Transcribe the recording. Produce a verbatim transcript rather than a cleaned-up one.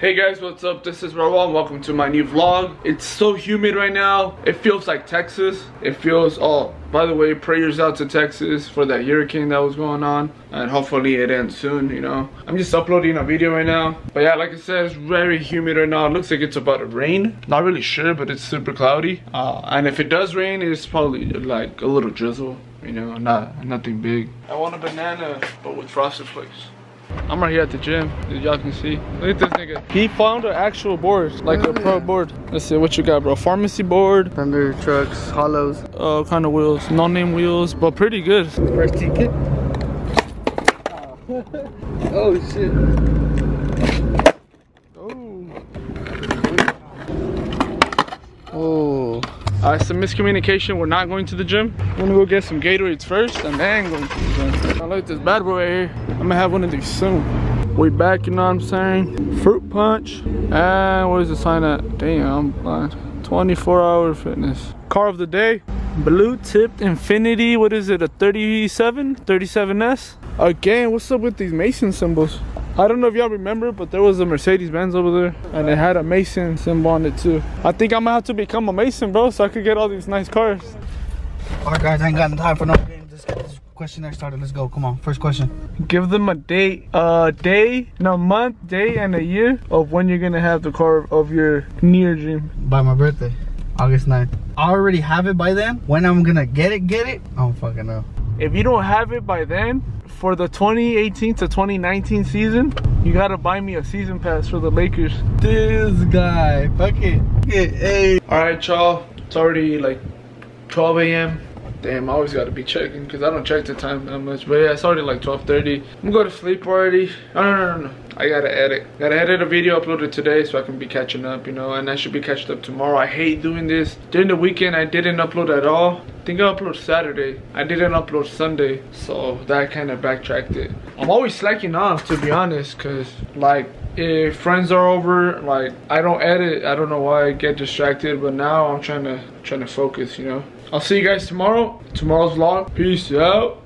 Hey guys, what's up? This is Raul and welcome to my new vlog. It's so humid right now. It feels like Texas. It feels, oh, by the way, prayers out to Texas for that hurricane that was going on. And hopefully it ends soon, you know. I'm just uploading a video right now. But yeah, like I said, it's very humid right now. It looks like it's about to rain. Not really sure, but it's super cloudy. Uh, and if it does rain, it's probably like a little drizzle. You know, not nothing big. I want a banana, but with frosted flakes. I'm right here at the gym, as y'all can see. Look at this nigga. He found an actual board, like oh, a pro yeah. board. Let's see, what you got, bro? Pharmacy board. Thunder trucks, hollows. Uh, kind of wheels, no-name wheels, but pretty good. First ticket. Oh, oh shit. Oh. Oh. Alright, some miscommunication. We're not going to the gym. We're gonna go get some Gatorades first, and then going to the gym. I like this bad boy right here. I'm gonna have one of these soon. We back, you know what I'm saying? Fruit punch. And where's the sign at? Damn, I'm blind. twenty-four hour fitness. Car of the day. Blue tipped Infinity. What is it? A thirty-seven? thirty-seven S? Again, what's up with these Mason symbols? I don't know if y'all remember, but there was a Mercedes-Benz over there and it had a Mason symbol on it too. I think I'm gonna have to become a Mason, bro, so I could get all these nice cars. Alright guys, I ain't got time for no game. Just get this questionnaire started. Let's go. Come on. First question. Give them a date, a day, no month, day, and a year of when you're gonna have the car of your near dream. By my birthday, August ninth. I already have it by then. When I'm gonna get it, get it? I don't fucking know. If you don't have it by then, for the twenty eighteen to twenty nineteen season, you gotta buy me a season pass for the Lakers. This guy, fuck it. Hey. Alright y'all, it's already like twelve A M Damn, I always gotta be checking because I don't check the time that much. But yeah, it's already like twelve thirty. I'm gonna go to sleep already. No, no, no, no. I gotta edit. Gotta edit a video uploaded today so I can be catching up, you know. And I should be catching up tomorrow. I hate doing this. During the weekend, I didn't upload at all. I think I uploaded Saturday. I didn't upload Sunday. So that kind of backtracked it. I'm always slacking off, to be honest, because like, if friends are over, like, I don't edit. I don't know why I get distracted. But now I'm trying to, trying to focus, you know. I'll see you guys tomorrow. Tomorrow's vlog. Peace out.